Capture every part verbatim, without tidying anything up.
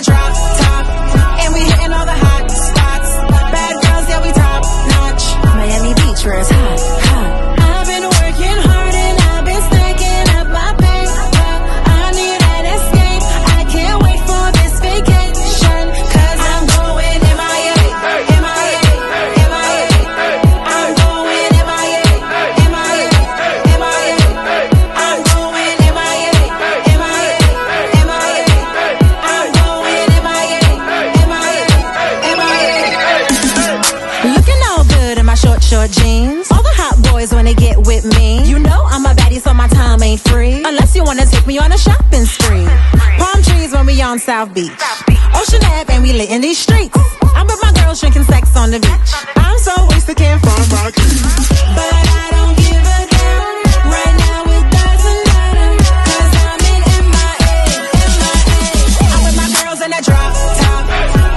that drop top, and we hitting all the hot spots. Bad girls, yeah, we top notch. Miami Beach, where it's hot, hot. I've been working hard and I've been stacking up my bank. I need an escape. I can't wait for this vacation, 'cause I'm going M I A, M I A, M I A. I'm going M I A, M I A, M I A. I'm going M I A, M I A, M I A. I'm going M I A, M I A, M I A. Looking all good in my short, short jeans. All the hot boys wanna get with me. You know I'm a baddie, so my time ain't free. Unless you wanna take me on a shopping spree. Palm trees when we on South Beach. Ocean Ave and we lit in these streets. I'm with my girls drinking sex on the beach. I'm so wasted, can't find my keys. But I don't give a damn. Right now it doesn't matter, 'cause I'm in M I A, M I A. I'm with my girls in that drop top,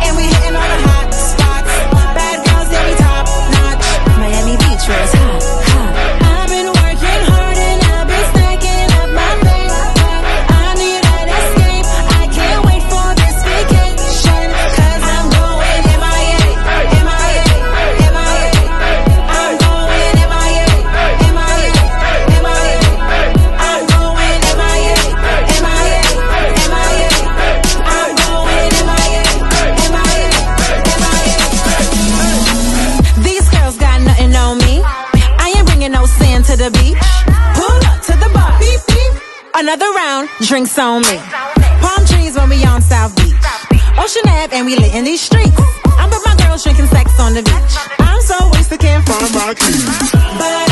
and we hitting all the hot spots. Bad girls, yeah, we top notch. Miami Beach, where it's hot, hot. I've been working hard and I've been stacking up my bank. I need an escape. I can't wait for this vacation, 'cause I'm going M I A, M I A, M I A. I'm going M I A, M I A, M I A. I'm going M I A, M I A, M I A. I'm going M I A, M I A, M I A. These girls got nothing on me. I ain't bringing no sand to the beach. Pull up to the bar. Beep, beep. Another round, drinks on me. Palm trees when we on South Beach. Ocean Ave and we lit in these streets. I'm with my girls drinking sex on the beach. I'm so wasted, can't find my keys. But